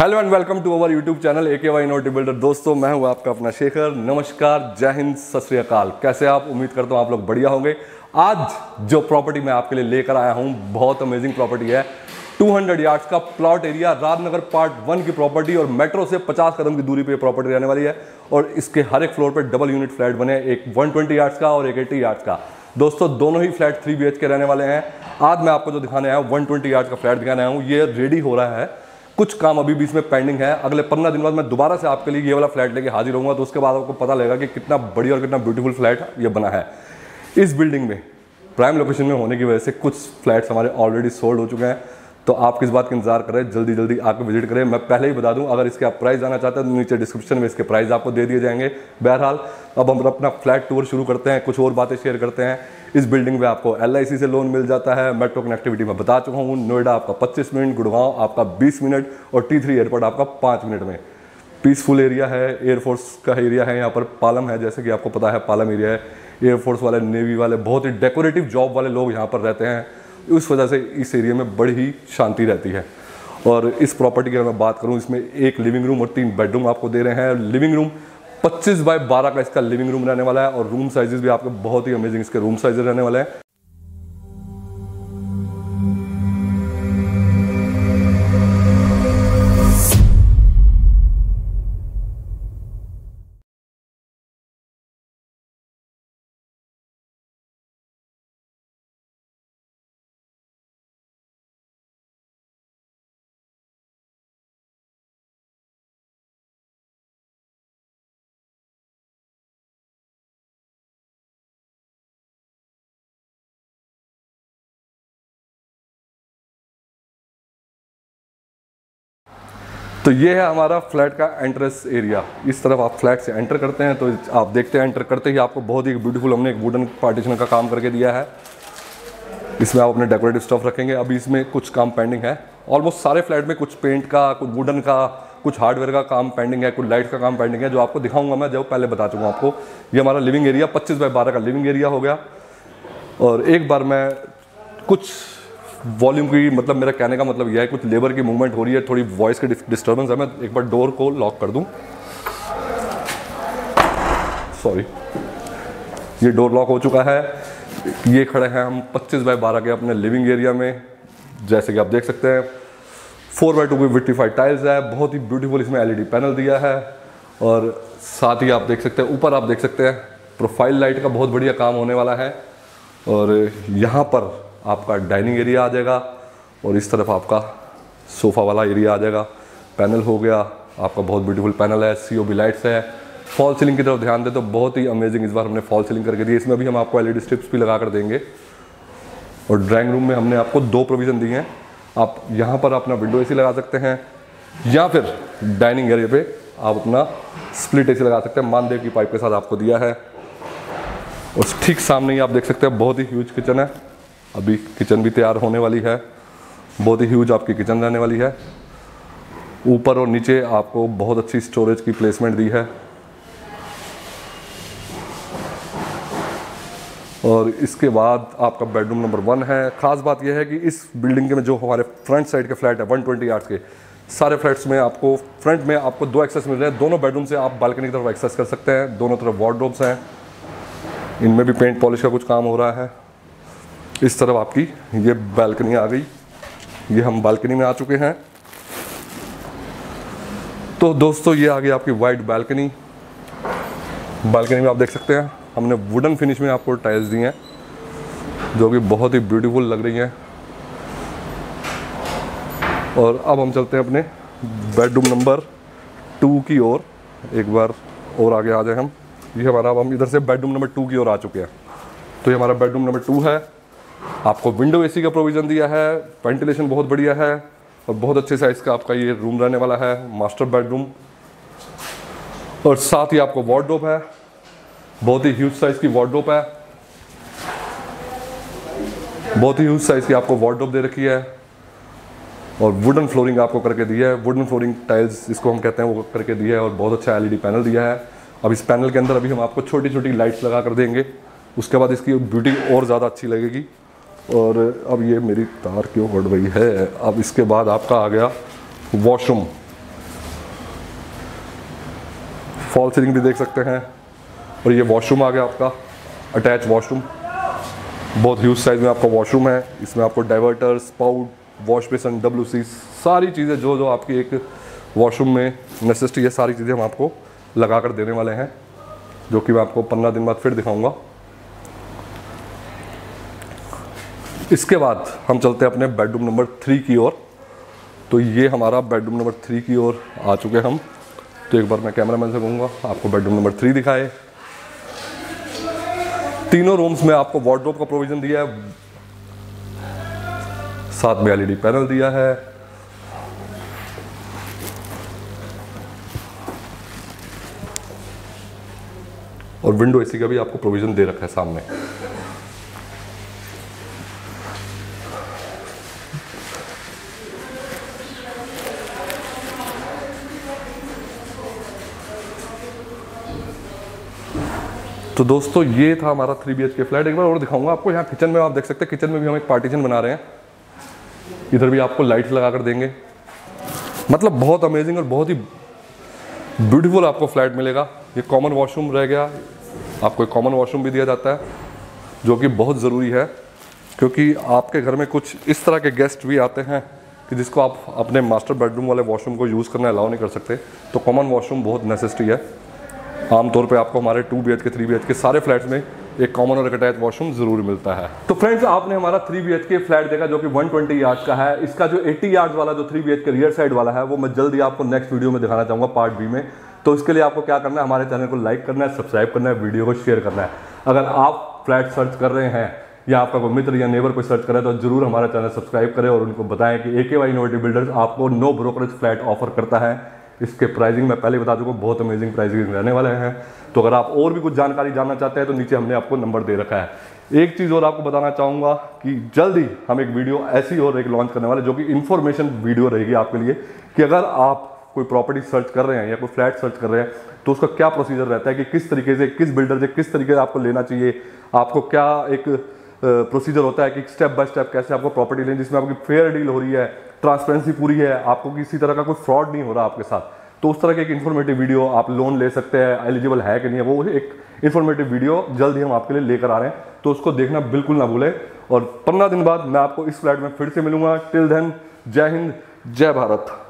Hello and welcome to our YouTube channel AKY Innovative Builder। दोस्तों मैं हूं आपका अपना शेखर। नमस्कार, जय हिंद, सत श्री अकाल। कैसे आप? उम्मीद करता हूं आप लोग बढ़िया होंगे। आज जो प्रॉपर्टी मैं आपके लिए लेकर आया हूं बहुत अमेजिंग प्रॉपर्टी है। 200 यार्ड्स का प्लॉट एरिया, राजनगर Part 1 की प्रॉपर्टी और मेट्रो से 50 कदम की दूरी पे प्रॉपर्टी रहने वाली है। और इसके हर एक फ्लोर पे डबल यूनिट फ्लैट बने, एक 120 यार्ड्स का और एक 80 यार्ड्स का। दोस्तों दोनों ही फ्लैट 3 BHK रहने वाले हैं। आज मैं आपको जो दिखाने आया हूँ 120 यार्ड्स का फ्लैट दिखाने आया हूँ। ये रेडी हो रहा है, कुछ काम अभी भी इसमें पेंडिंग है। अगले 15 दिन बाद मैं दोबारा से आपके लिए ये वाला फ्लैट लेके हाजिर होऊंगा, तो उसके बाद आपको पता लगेगा कि कितना बढ़िया और कितना ब्यूटीफुल फ्लैट ये बना है। इस बिल्डिंग में प्राइम लोकेशन में होने की वजह से कुछ फ्लैट्स हमारे ऑलरेडी सोल्ड हो चुके हैं, तो आप किस बात का इंतजार करें, जल्दी जल्दी आकर विजिट करें। मैं पहले ही बता दूं, अगर इसके आप प्राइस जाना चाहते हैं तो नीचे डिस्क्रिप्शन में इसके प्राइस आपको दे दिए जाएंगे। बहरहाल अब हम अपना फ्लैट टूर शुरू करते हैं, कुछ और बातें शेयर करते हैं। इस बिल्डिंग में आपको LIC से लोन मिल जाता है, मेट्रो कनेक्टिविटी में बता चुका हूँ। नोएडा आपका 25 मिनट, गुड़गांव आपका 20 मिनट और T3 एयरपोर्ट आपका 5 मिनट में। पीसफुल एरिया है, एयरफोर्स का एरिया है, यहाँ पर पालम है, जैसे कि आपको पता है पालम एरिया है। एयरफोर्स वाले, नेवी वाले, बहुत ही डेकोरेटिव जॉब वाले लोग यहाँ पर रहते हैं, उस वजह से इस एरिया में बड़ी ही शांति रहती है। और इस प्रॉपर्टी की अगर मैं बात करूं, इसमें एक लिविंग रूम और 3 बेडरूम आपको दे रहे हैं। लिविंग रूम 25x12 का इसका लिविंग रूम रहने वाला है और रूम साइजेस भी आपके बहुत ही अमेजिंग इसके रूम साइजेस रहने वाले हैं। तो ये है हमारा फ्लैट का एंट्रेंस एरिया। इस तरफ आप फ्लैट से एंटर करते हैं तो आप देखते हैं, एंटर करते ही आपको बहुत ही ब्यूटीफुल हमने एक वुडन पार्टीशन का काम करके दिया है। इसमें आप अपने डेकोरेटिव स्टफ रखेंगे। अभी इसमें कुछ काम पेंडिंग है, ऑलमोस्ट सारे फ्लैट में कुछ पेंट का, कुछ वुडन का, कुछ हार्डवेयर का काम पेंडिंग है, कुछ लाइट का काम पेंडिंग है, जो आपको दिखाऊंगा मैं, जो पहले बता चुका हूँ आपको। ये हमारा लिविंग एरिया 25x12 का लिविंग एरिया हो गया। और एक बार मैं कुछ वॉल्यूम की, मतलब मेरा कहने का मतलब यह है कुछ लेबर की मूवमेंट हो रही है, थोड़ी वॉइस की डिस्टर्बेंस है। मैं एक बार डोर को लॉक कर दूं। सॉरी, ये डोर लॉक हो चुका है। ये खड़े हैं हम 25x12 के अपने लिविंग एरिया में, जैसे कि आप देख सकते हैं। 4x2 की विट्रीफाइड टाइल्स है, बहुत ही ब्यूटीफुल इसमें LED पैनल दिया है। और साथ ही आप देख सकते हैं, ऊपर आप देख सकते हैं प्रोफाइल लाइट का बहुत बढ़िया काम होने वाला है। और यहाँ पर आपका डाइनिंग एरिया आ जाएगा और इस तरफ आपका सोफ़ा वाला एरिया आ जाएगा। पैनल हो गया आपका, बहुत ब्यूटीफुल पैनल है, COB लाइट्स है। फॉल सीलिंग की तरफ ध्यान दें तो बहुत ही अमेजिंग इस बार हमने फॉल सीलिंग करके दी है। इसमें भी हम आपको LED स्ट्रिप्स भी लगा कर देंगे। और ड्राइंग रूम में हमने आपको 2 प्रोविज़न दिए हैं। आप यहाँ पर अपना विंडो AC लगा सकते हैं या फिर डाइनिंग एरिया पर आप अपना स्प्लिट AC लगा सकते हैं। मानदेव की पाइप के साथ आपको दिया है। और ठीक सामने ही आप देख सकते हैं बहुत ही ह्यूज किचन है। अभी किचन भी तैयार होने वाली है, बहुत ही ह्यूज आपकी किचन रहने वाली है। ऊपर और नीचे आपको बहुत अच्छी स्टोरेज की प्लेसमेंट दी है। और इसके बाद आपका बेडरूम नंबर 1 है। ख़ास बात यह है कि इस बिल्डिंग के में जो हमारे फ्रंट साइड के फ्लैट है 120 यार्ड्स के, सारे फ्लैट्स में आपको फ्रंट में आपको 2 एक्सेस मिल रहे हैं। दोनों बेडरूम से आप बालकनी की तरफ एक्सेस कर सकते हैं। दोनों तरफ वार्डरोब्स हैं, इनमें भी पेंट पॉलिश का कुछ काम हो रहा है। इस तरफ आपकी ये बालकनी आ गई, ये हम बालकनी में आ चुके हैं। तो दोस्तों ये आ गई आपकी वाइड बालकनी। बालकनी में आप देख सकते हैं हमने वुडन फिनिश में आपको टाइल्स दी हैं, जो कि बहुत ही ब्यूटीफुल लग रही हैं। और अब हम चलते हैं अपने बेडरूम नंबर 2 की ओर। एक बार और आगे आ जाए हम, ये हमारा, अब हम इधर से बेडरूम नंबर 2 की ओर आ चुके हैं। तो ये हमारा बेडरूम नंबर 2 है। आपको विंडो AC का प्रोविज़न दिया है, वेंटिलेशन बहुत बढ़िया है और बहुत अच्छे साइज़ का आपका ये रूम रहने वाला है, मास्टर बेडरूम। और साथ ही आपको वार्डरोब है, बहुत ही ह्यूज साइज़ की वार्डरोब है, बहुत ही ह्यूज साइज़ की आपको वार्डरोब दे रखी है। और वुडन फ्लोरिंग आपको करके दी है, वुडन फ्लोरिंग टाइल्स इसको हम कहते हैं, वो करके दी है। और बहुत अच्छा LED पैनल दिया है। अब इस पैनल के अंदर अभी हम आपको छोटी छोटी लाइट्स लगा कर देंगे, उसके बाद इसकी ब्यूटी और ज़्यादा अच्छी लगेगी। और अब ये मेरी तार क्यों बढ़ रही है। अब इसके बाद आपका आ गया वॉशरूम। फॉल सीलिंग भी देख सकते हैं। और ये वॉशरूम आ गया आपका, अटैच वॉशरूम, बहुत ह्यूज साइज़ में आपका वॉशरूम है। इसमें आपको diverter, spout, wash basin, WC, सारी चीज़ें जो जो आपकी एक वॉशरूम में नेसेसिटी है, सारी चीज़ें हम आपको लगा कर देने वाले हैं, जो कि मैं आपको 15 दिन बाद फिर दिखाऊंगा। इसके बाद हम चलते हैं अपने बेडरूम नंबर 3 की ओर। तो ये हमारा बेडरूम नंबर 3 की ओर आ चुके हम। तो एक बार मैं कैमरामैन से कहूँगा आपको बेडरूम नंबर 3 दिखाए। तीनों रूम्स में आपको वार्डरोब का प्रोविज़न दिया है, साथ में एलईडी पैनल दिया है। और विंडो एसी का भी आपको प्रोविज़न दे रखा है सामने। तो दोस्तों ये था हमारा 3 BHK फ्लैट। एक बार और दिखाऊंगा आपको, यहाँ किचन में आप देख सकते हैं, किचन में भी हम एक पार्टीशन बना रहे हैं। इधर भी आपको लाइट्स लगा कर देंगे। मतलब बहुत अमेजिंग और बहुत ही ब्यूटीफुल आपको फ्लैट मिलेगा। ये कॉमन वॉशरूम रह गया, आपको एक कॉमन वॉशरूम भी दिया जाता है, जो कि बहुत ज़रूरी है, क्योंकि आपके घर में कुछ इस तरह के गेस्ट भी आते हैं कि जिसको आप अपने मास्टर बेडरूम वाले वॉशरूम को यूज़ करना अलाउ नहीं कर सकते। तो कॉमन वॉशरूम बहुत नेसेसिटी है। आमतौर पे आपको हमारे 2 BHK, 3 BHK सारे फ्लैट्स में एक कॉमन और एक अटैच वॉशरूम ज़रूर मिलता है। तो फ्रेंड्स, आपने हमारा 3 BHK फ्लैट देखा, जो कि 120 यार्ड्स का है। इसका जो 80 यार्ड्स वाला जो 3 BHK रियर साइड वाला है, वो मैं जल्दी आपको नेक्स्ट वीडियो में दिखाना चाहूँगा, पार्ट B में। तो इसके लिए आपको क्या करना है, हमारे चैनल को लाइक करना है, सब्सक्राइब करना है, वीडियो को शेयर करना है। अगर आप फ्लैट सर्च कर रहे हैं या आपका कोई मित्र या नेबर कोई सर्च कर रहे हैं, तो जरूर हमारा चैनल सब्सक्राइब करें और उनको बताएं कि AKY इनोवेटिव बिल्डर्स आपको नो ब्रोकरेज फ्लैट ऑफर करता है। इसके प्राइसिंग मैं पहले बता दूंगा, बहुत अमेजिंग प्राइसिंग रहने वाले हैं। तो अगर आप और भी कुछ जानकारी जानना चाहते हैं तो नीचे हमने आपको नंबर दे रखा है। एक चीज़ और आपको बताना चाहूँगा कि जल्दी हम एक वीडियो ऐसी और एक लॉन्च करने वाले, जो कि इन्फॉर्मेशन वीडियो रहेगी आपके लिए, कि अगर आप कोई प्रॉपर्टी सर्च कर रहे हैं या कोई फ्लैट सर्च कर रहे हैं तो उसका क्या प्रोसीजर रहता है, कि किस तरीके से, किस बिल्डर से किस तरीके से आपको लेना चाहिए, आपको क्या एक प्रोसीजर होता है कि स्टेप बाय स्टेप कैसे आपको प्रॉपर्टी लेनी, जिसमें आपकी फेयर डील हो रही है, ट्रांसपेरेंसी पूरी है, आपको किसी तरह का कोई फ्रॉड नहीं हो रहा आपके साथ। तो उस तरह की एक इन्फॉर्मेटिव वीडियो, आप लोन ले सकते हैं, एलिजिबल है कि नहीं है, वो एक इन्फॉर्मेटिव वीडियो जल्दी हम आपके लिए लेकर आ रहे हैं। तो उसको देखना बिल्कुल ना भूलें। और 15 दिन बाद मैं आपको इस फ्लैट में फिर से मिलूंगा। टिल देन, जय हिंद, जय भारत।